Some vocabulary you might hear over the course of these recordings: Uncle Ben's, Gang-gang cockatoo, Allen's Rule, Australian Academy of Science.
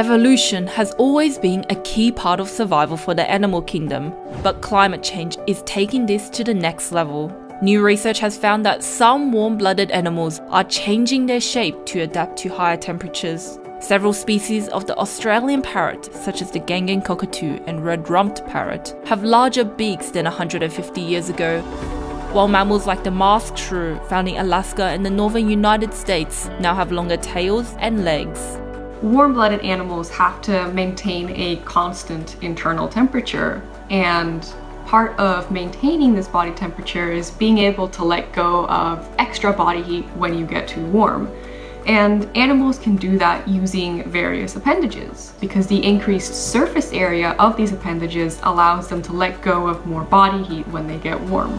Evolution has always been a key part of survival for the animal kingdom, but climate change is taking this to the next level. New research has found that some warm-blooded animals are changing their shape to adapt to higher temperatures. Several species of the Australian parrot, such as the Gang-gang cockatoo and red-rumped parrot, have larger beaks than 150 years ago, while mammals like the masked shrew, found in Alaska and the northern United States, now have longer tails and legs. Warm-blooded animals have to maintain a constant internal temperature, and part of maintaining this body temperature is being able to let go of extra body heat when you get too warm. And animals can do that using various appendages, because the increased surface area of these appendages allows them to let go of more body heat when they get warm.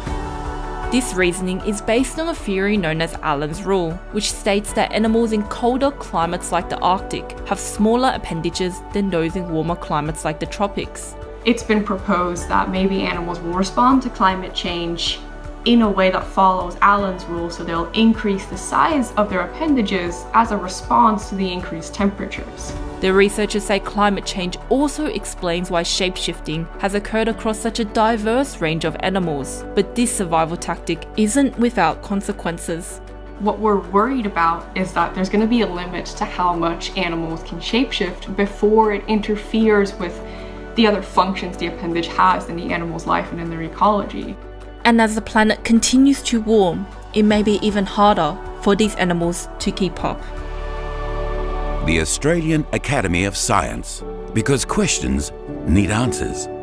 This reasoning is based on a theory known as Allen's Rule, which states that animals in colder climates like the Arctic have smaller appendages than those in warmer climates like the tropics. It's been proposed that maybe animals will respond to climate change in a way that follows Allen's Rule, so they'll increase the size of their appendages as a response to the increased temperatures. The researchers say climate change also explains why shape-shifting has occurred across such a diverse range of animals, but this survival tactic isn't without consequences. What we're worried about is that there's going to be a limit to how much animals can shape-shift before it interferes with the other functions the appendage has in the animal's life and in their ecology. And as the planet continues to warm, it may be even harder for these animals to keep up. The Australian Academy of Science, because questions need answers.